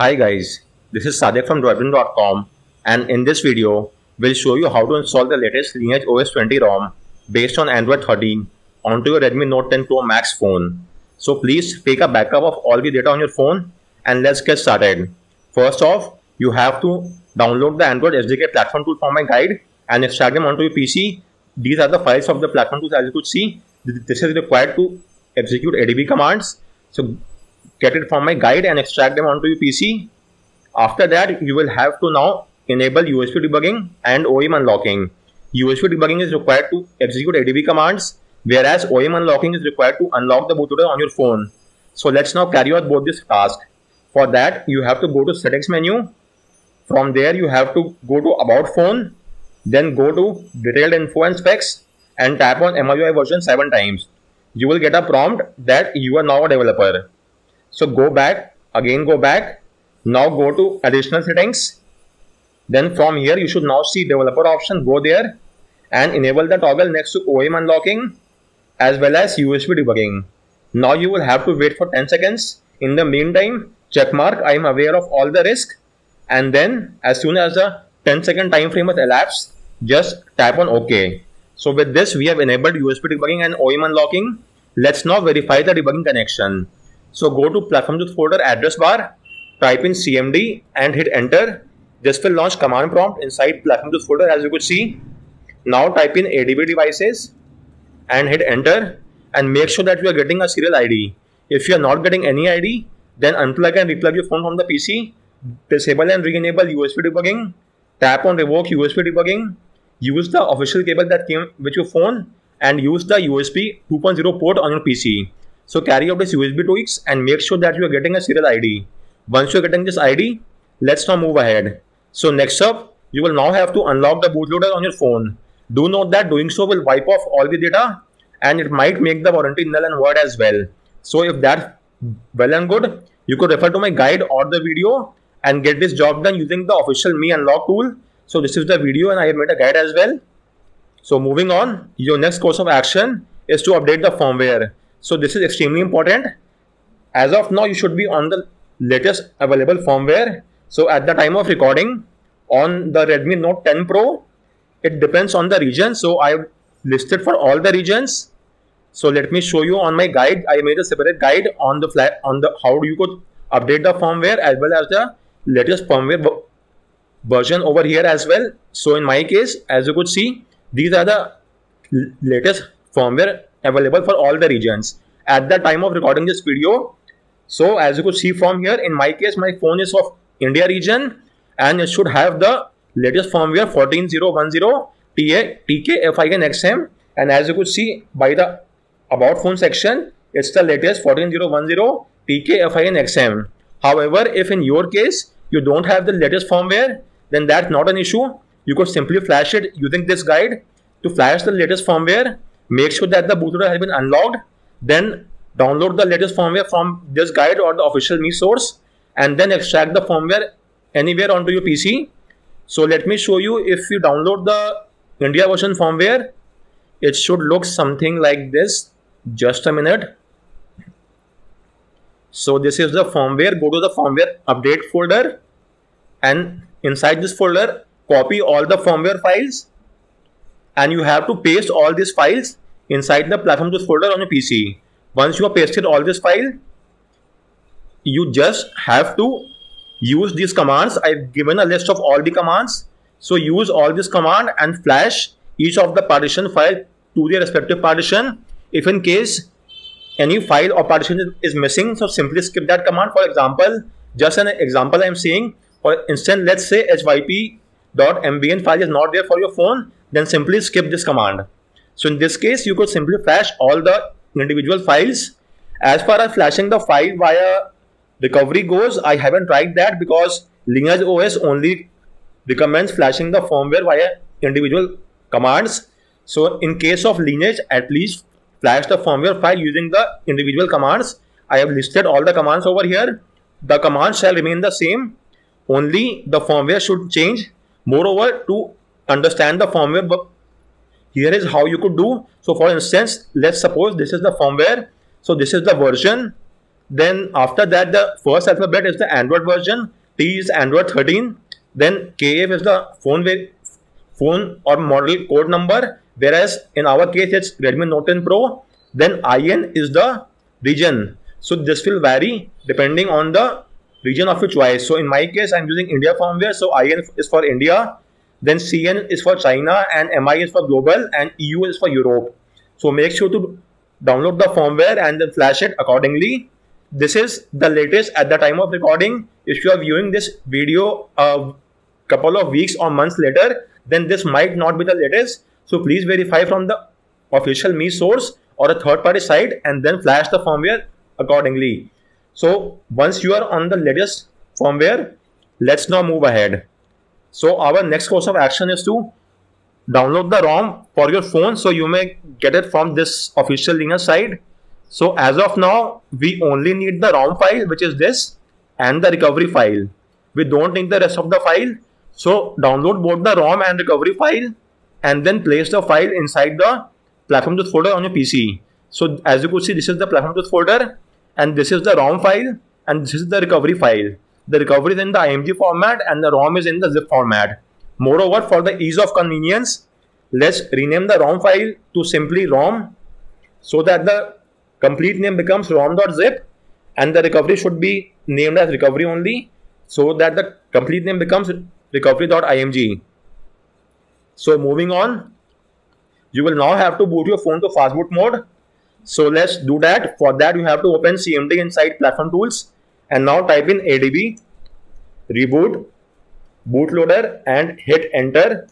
Hi guys, this is Sadiq from droidwin.com, and in this video, we'll show you how to install the latest LineageOS 20 ROM based on Android 13 onto your Redmi Note 10 Pro Max phone. So please take a backup of all the data on your phone and let's get started. First off, you have to download the Android SDK platform tool from my guide and extract them onto your PC. These are the files of the platform tools, as you could see. This is required to execute ADB commands. So get it from my guide and extract them onto your PC. After that, you will have to now enable USB debugging and OEM unlocking. USB debugging is required to execute ADB commands, whereas OEM unlocking is required to unlock the bootloader on your phone. So let's now carry out both this task. For that, you have to go to settings menu. From there, you have to go to about phone, then go to detailed info and specs and tap on MIUI version 7 times. You will get a prompt that you are now a developer. So go back, again go back, now go to additional settings. Then from here you should now see developer option, go there and enable the toggle next to OEM unlocking as well as USB debugging. Now you will have to wait for 10 seconds. In the meantime, checkmark, I am aware of all the risk, and then as soon as the 10-second time frame has elapsed, just tap on OK. So with this we have enabled USB debugging and OEM unlocking. Let's now verify the debugging connection. So go to platform tools folder address bar, type in cmd and hit enter. This will launch command prompt inside platform tools folder, as you could see. Now type in ADB devices and hit enter, and make sure that you are getting a serial ID. If you are not getting any ID, then unplug and replug your phone from the PC, disable and re-enable USB debugging, tap on revoke USB debugging, use the official cable that came with your phone and use the USB 2.0 port on your PC. So carry out this USB tweaks and make sure that you are getting a serial ID. Once you are getting this ID, let's now move ahead. So next up, you will now have to unlock the bootloader on your phone. Do note that doing so will wipe off all the data and it might make the warranty null and void as well. So if that's well and good, you could refer to my guide or the video and get this job done using the official Mi unlock tool. So this is the video and I have made a guide as well. So moving on, your next course of action is to update the firmware. So this is extremely important. As of now, you should be on the latest available firmware. So at the time of recording on the Redmi Note 10 Pro, it depends on the region. So I have listed for all the regions. So let me show you on my guide. I made a separate guide on the how you could update the firmware as well as the latest firmware version over here as well. So in my case, as you could see, these are the latest firmware available for all the regions at the time of recording this video. So as you could see from here, in my case, my phone is of India region and it should have the latest firmware 14010 TKFINXM, and as you could see by the about phone section, it's the latest 14010 TKFINXM. However, if in your case you don't have the latest firmware, then that's not an issue. You could simply flash it using this guide. To flash the latest firmware, make sure that the bootloader has been unlocked, then download the latest firmware from this guide or the official Mi source, and then extract the firmware anywhere onto your PC. So let me show you. If you download the India version firmware, it should look something like this. Just a minute. So this is the firmware. Go to the firmware update folder and inside this folder, copy all the firmware files, and you have to paste all these files inside the platform tools folder on your PC. Once you have pasted all this file, you just have to use these commands. I've given a list of all the commands. So use all this command and flash each of the partition file to their respective partition. If in case any file or partition is missing, so simply skip that command. For example, just an example I'm saying, for instance, let's say hyp.mbn file is not there for your phone, then simply skip this command. So in this case, you could simply flash all the individual files. As far as flashing the file via recovery goes, I haven't tried that because LineageOS only recommends flashing the firmware via individual commands. So in case of Lineage, at least flash the firmware file using the individual commands. I have listed all the commands over here. The commands shall remain the same, only the firmware should change. Moreover, to understand the firmware, here is how you could do. So for instance, let's suppose this is the firmware. So this is the version Then after that, the first alphabet is the Android version. T is Android 13. Then KF is the phone or model code number, whereas in our case it's Redmi Note 10 Pro. Then IN is the region. So this will vary depending on the region of your choice. So in my case, I'm using India firmware. So IN is for India. Then CN is for China, and MI is for global, and EU is for Europe. So make sure to download the firmware and then flash it accordingly. This is the latest at the time of recording. If you are viewing this video a couple of weeks or months later, then this might not be the latest. So please verify from the official Mi source or a third-party site and then flash the firmware accordingly. So once you are on the latest firmware, let's now move ahead. So our next course of action is to download the ROM for your phone. So you may get it from this official Lineage site. So as of now, we only need the ROM file, which is this, and the recovery file. We don't need the rest of the file. So download both the ROM and recovery file and then place the file inside the platform.tooth folder on your PC. So as you could see, this is the platform.tooth folder, and this is the ROM file, and this is the recovery file. The recovery is in the IMG format and the ROM is in the zip format. Moreover, for the ease of convenience, let's rename the ROM file to simply ROM so that the complete name becomes rom.zip, and the recovery should be named as recovery only so that the complete name becomes recovery.img. So moving on, you will now have to boot your phone to fastboot mode. So let's do that. For that, you have to open CMD inside platform tools and now type in ADB, reboot, bootloader, and hit enter.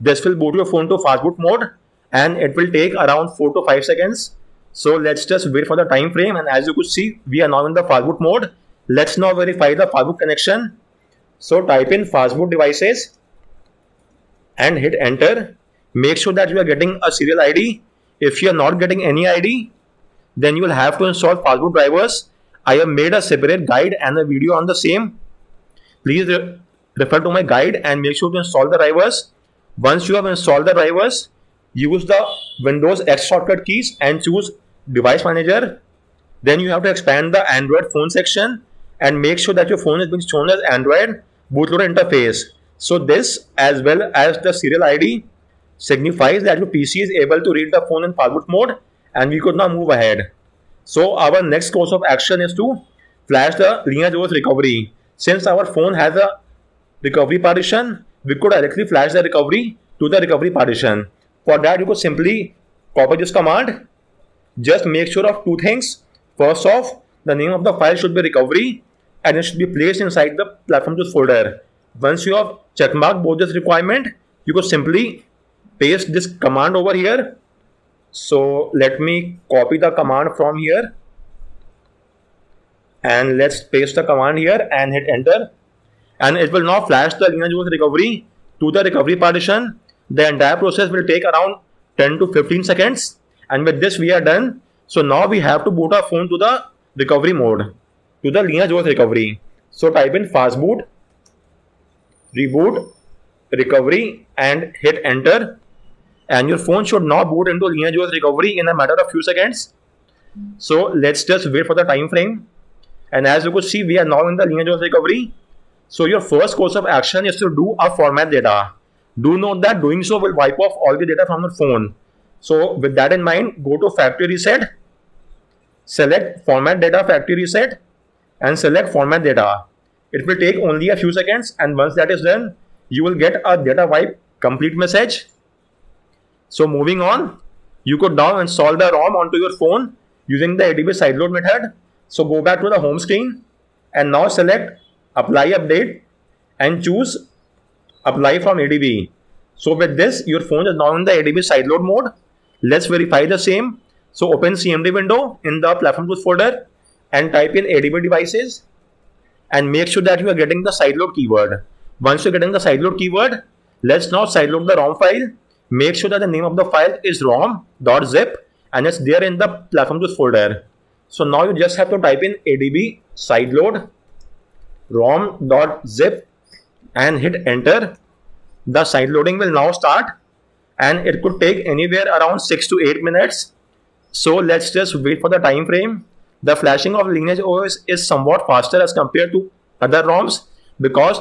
This will boot your phone to fastboot mode and it will take around 4 to 5 seconds. So let's just wait for the time frame, and as you could see, we are now in the fastboot mode. Let's now verify the fastboot connection. So type in fastboot devices and hit enter. Make sure that you are getting a serial ID. If you are not getting any ID, then you will have to install fastboot drivers. I have made a separate guide and a video on the same. Please refer to my guide and make sure to install the drivers. Once you have installed the drivers, use the Windows X shortcut keys and choose Device Manager. Then you have to expand the Android phone section and make sure that your phone is being shown as Android bootloader interface. So this, as well as the serial ID, signifies that your PC is able to read the phone in fastboot mode, and we could now move ahead. So our next course of action is to flash the LineageOS recovery. Since our phone has a recovery partition, we could directly flash the recovery to the recovery partition. For that, you could simply copy this command. Just make sure of two things. First off, the name of the file should be recovery and it should be placed inside the platform.tooth folder. Once you have checkmarked both this requirement, you could simply paste this command over here. So let me copy the command from here and let's paste the command here and hit enter, and it will now flash the LineageOS recovery to the recovery partition. The entire process will take around 10 to 15 seconds, and with this we are done. So now we have to boot our phone to the recovery mode, to the LineageOS recovery. So type in fastboot, reboot, recovery, and hit enter. And your phone should now boot into LineageOS recovery in a matter of few seconds. So let's just wait for the time frame. And as you could see, we are now in the LineageOS recovery. So your first course of action is to do a format data. Do note that doing so will wipe off all the data from your phone. So with that in mind, go to factory reset, select format data factory reset, and select format data. It will take only a few seconds, and once that is done, you will get a data wipe complete message. So moving on, you could now install the ROM onto your phone using the ADB sideload method. So go back to the home screen and now select apply update and choose apply from ADB. So with this, your phone is now in the ADB sideload mode. Let's verify the same. So open CMD window in the platform.tooth folder and type in ADB devices and make sure that you are getting the sideload keyword. Once you're getting the sideload keyword, let's now sideload the ROM file. Make sure that the name of the file is rom.zip and it's there in the platform.tooth folder. So now you just have to type in adb sideload rom.zip and hit enter. The sideloading will now start and it could take anywhere around 6 to 8 minutes. So let's just wait for the time frame. the flashing of LineageOS is somewhat faster as compared to other ROMs because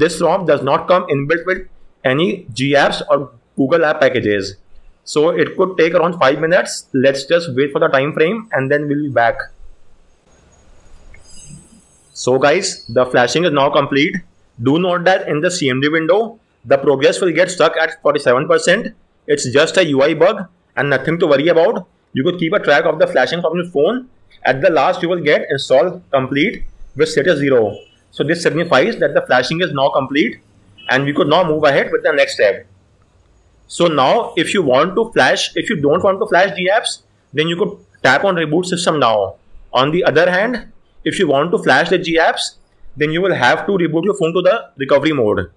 this ROM does not come inbuilt with any GApps or Google app packages. So it could take around 5 minutes. Let's just wait for the time frame and then we'll be back. So guys, the flashing is now complete. Do note that in the CMD window, the progress will get stuck at 47%. It's just a UI bug and nothing to worry about. You could keep a track of the flashing from your phone. At the last, you will get install complete with status 0. So this signifies that the flashing is now complete and we could now move ahead with the next step. So now if you don't want to flash GApps, then you could tap on reboot system now. On the other hand, if you want to flash the GApps, then you will have to reboot your phone to the recovery mode.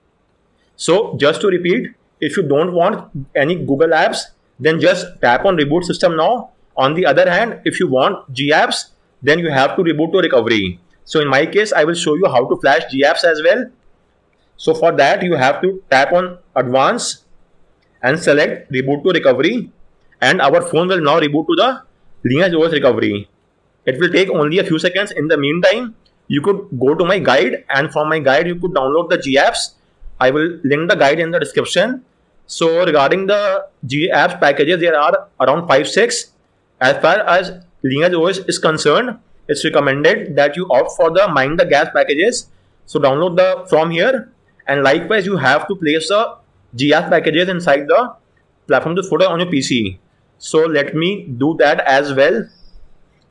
So just to repeat, if you don't want any Google apps, then just tap on reboot system now. On the other hand, if you want GApps, then you have to reboot to recovery. So in my case, I will show you how to flash GApps as well. So for that, you have to tap on advanced and select reboot to recovery, and our phone will now reboot to the LineageOS recovery. It will take only a few seconds. In the meantime, you could go to my guide, and from my guide you could download the GApps. I will link the guide in the description. So regarding the GApps packages, there are around 5-6. As far as LineageOS is concerned, it's recommended that you opt for the Mind the Gaps packages. So download the from here, and likewise you have to place the GApps packages inside the platform folder on your PC. So let me do that as well.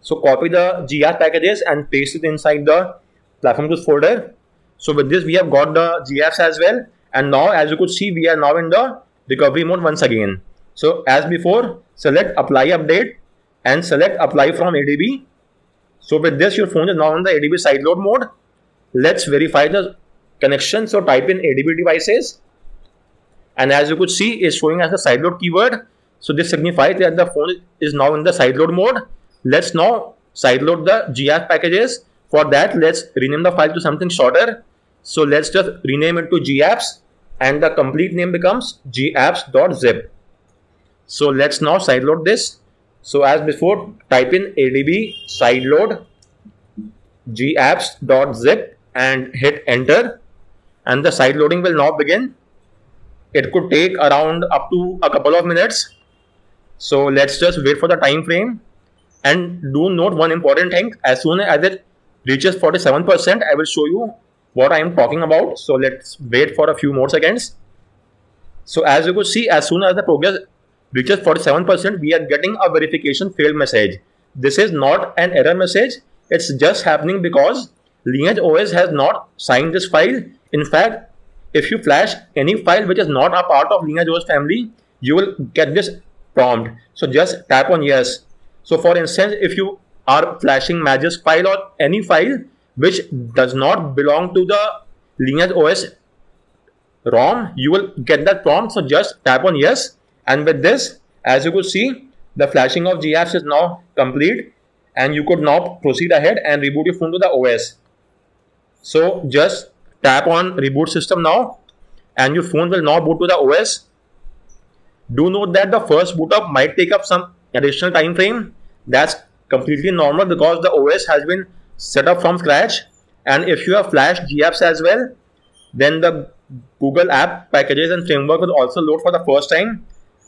So copy the GApps packages and paste it inside the platform folder. So with this, we have got the GApps as well. And now, as you could see, we are now in the recovery mode once again. So as before, select apply update and select apply from ADB. So with this, your phone is now in the ADB sideload mode. Let's verify the connection. So type in ADB devices. And as you could see, it's showing as the sideload keyword. So this signifies that the phone is now in the sideload mode. Let's now sideload the GApps packages. For that, let's rename the file to something shorter. So let's just rename it to GApps. And the complete name becomes GApps.zip. So let's now sideload this. So as before, type in ADB sideload GApps.zip and hit enter. And the sideloading will now begin. It could take around up to a couple of minutes. So let's just wait for the time frame. And do note one important thing. As soon as it reaches 47%, I will show you what I am talking about. So let's wait for a few more seconds. So as you could see, as soon as the progress reaches 47%, we are getting a verification failed message. This is not an error message. It's just happening because LineageOS has not signed this file. In fact, if you flash any file which is not a part of LineageOS family, you will get this prompt. So just tap on yes. So for instance, if you are flashing Magisk file or any file which does not belong to the LineageOS ROM, you will get that prompt. So just tap on yes. And with this, as you could see, the flashing of GApps is now complete, and you could now proceed ahead and reboot your phone to the OS. So just tap on reboot system now, and your phone will now boot to the OS. Do note that the first boot up might take up some additional time frame. That's completely normal because the OS has been set up from scratch. And if you have flashed GApps as well, then the Google app packages and framework will also load for the first time,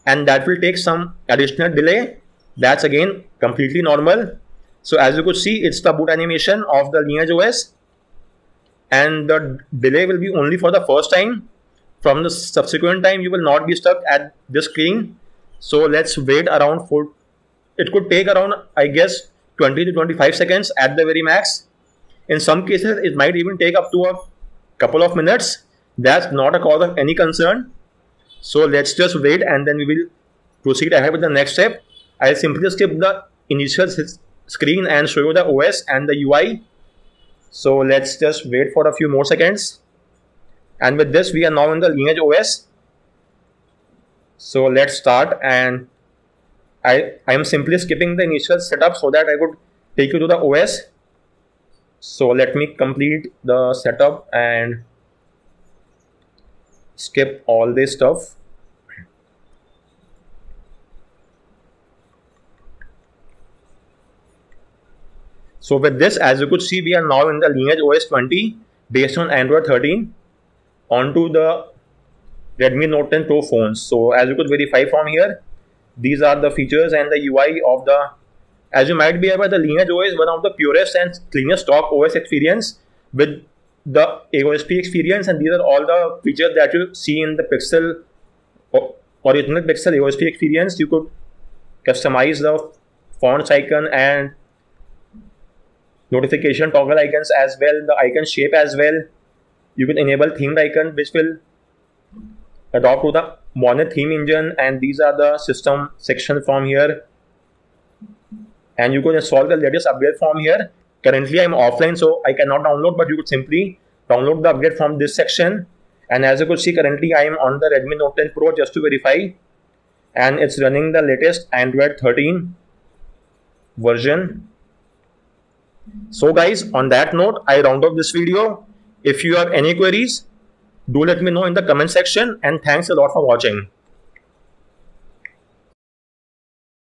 and that will take some additional delay. That's again completely normal. So as you could see, it's the boot animation of the LineageOS, and the delay will be only for the first time. From the subsequent time, you will not be stuck at this screen. So let's wait around for, it could take around, I guess, 20 to 25 seconds at the very max. In some cases, it might even take up to a couple of minutes. That's not a cause of any concern. So let's just wait, and then we will proceed ahead with the next step. I'll simply skip the initial screen and show you the OS and the UI. So let's just wait for a few more seconds. And with this, we are now in the LineageOS. So let's start, and I am simply skipping the initial setup so that I could take you to the OS. So let me complete the setup and skip all this stuff. So with this, as you could see, we are now in the LineageOS 20 based on Android 13 onto the Redmi Note 10 Pro phones. So as you could verify from here, these are the features and the UI of the, as you might be aware, the LineageOS is one of the purest and cleanest stock OS experience with the AOSP experience, and these are all the features that you see in the Pixel original Pixel AOSP experience. You could customize the fonts icon and notification toggle icons as well, the icon shape as well. You can enable themed icon which will adopt to the modern theme engine, and these are the system section from here, and you can install the latest update from here. Currently I'm offline, so I cannot download, but you could simply download the update from this section. And as you could see, currently I am on the Redmi Note 10 Pro just to verify, and it's running the latest Android 13 version. So guys, on that note, I round off this video. If you have any queries, do let me know in the comment section, and thanks a lot for watching.